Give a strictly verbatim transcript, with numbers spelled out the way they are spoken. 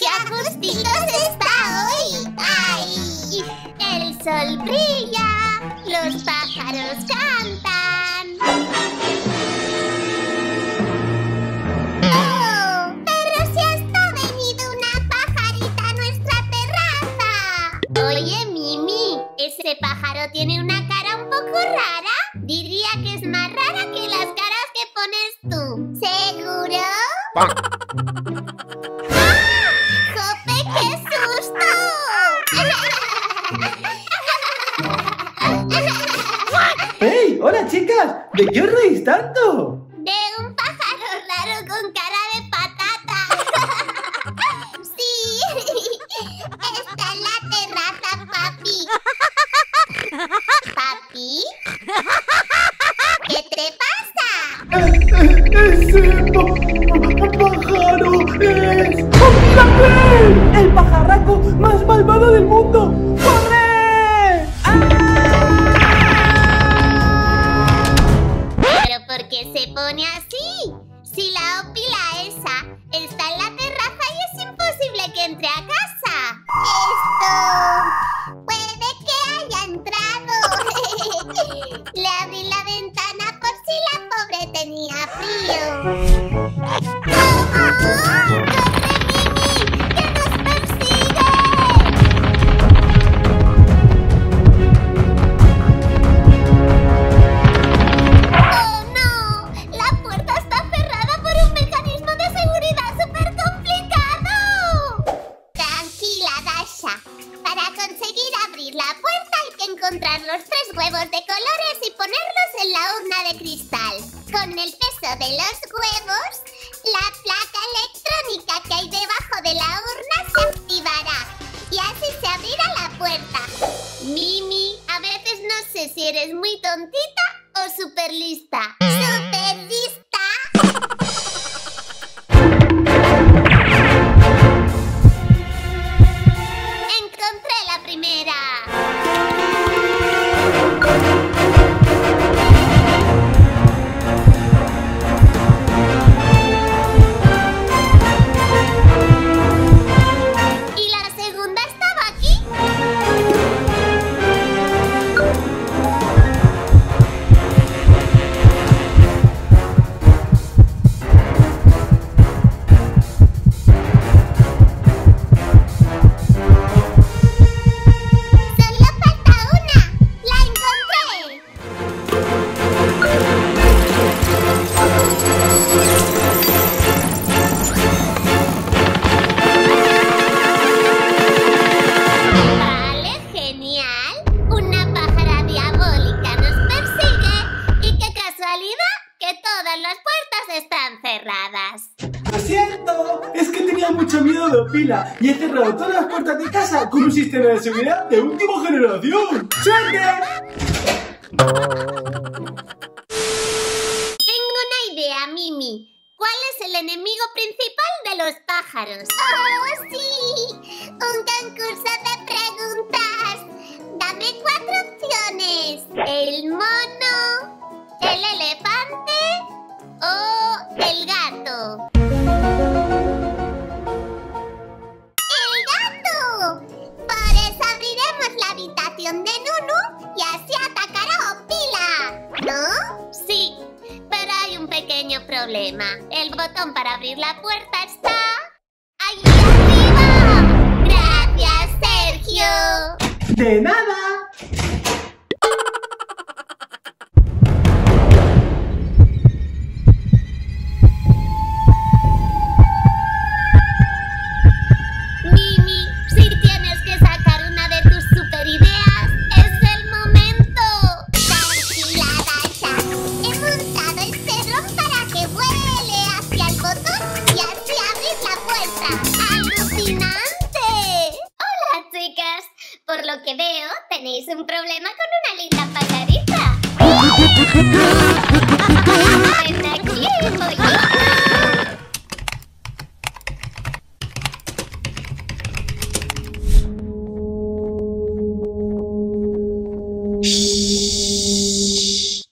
¡Qué ajustitos está hoy! ¡Ay! El sol brilla, los pájaros cantan. ¡Oh! ¡Pero si hasta ha venido una pajarita a nuestra terraza! Oye, Mimi, ¿ese pájaro tiene una cara un poco rara? Diría que es más rara que las caras que pones tú. ¿Seguro? ¡Ah! ¡Jope, qué susto! ¡Hey! ¡Hola, chicas! ¿De qué os reís tanto? De un pájaro raro con cara de patata. ¡Sí! ¡Está en la terraza, papi! ¿Papi? ¿Qué te pasa? ¡Ese pájaro es el pajarraco más malvado del mundo! ¡Corre! ¡Ah! ¿Pero por qué se pone así? Si la Opila esa está en la terraza y es imposible que entre a casa. ¡Esto! ¡Puede que haya entrado! Le abrí la ventana por si la pobre tenía frío. ¡Oh, oh! Y he cerrado todas las puertas de casa con un sistema de seguridad de última generación. ¡Suerte! Tengo una idea, Mimi. ¿Cuál es el enemigo principal de los pájaros? ¡Oh, sí! ¡Un concurso de preguntas! ¡Dame cuatro opciones! El mono, el elefante o el gato. De Nunu y así atacará a Opila, ¿no? Sí, pero hay un pequeño problema. El botón para abrir la puerta está... ¡ahí arriba! ¡Gracias, Sergio! ¡De nada! Un problema con una linda pajarita.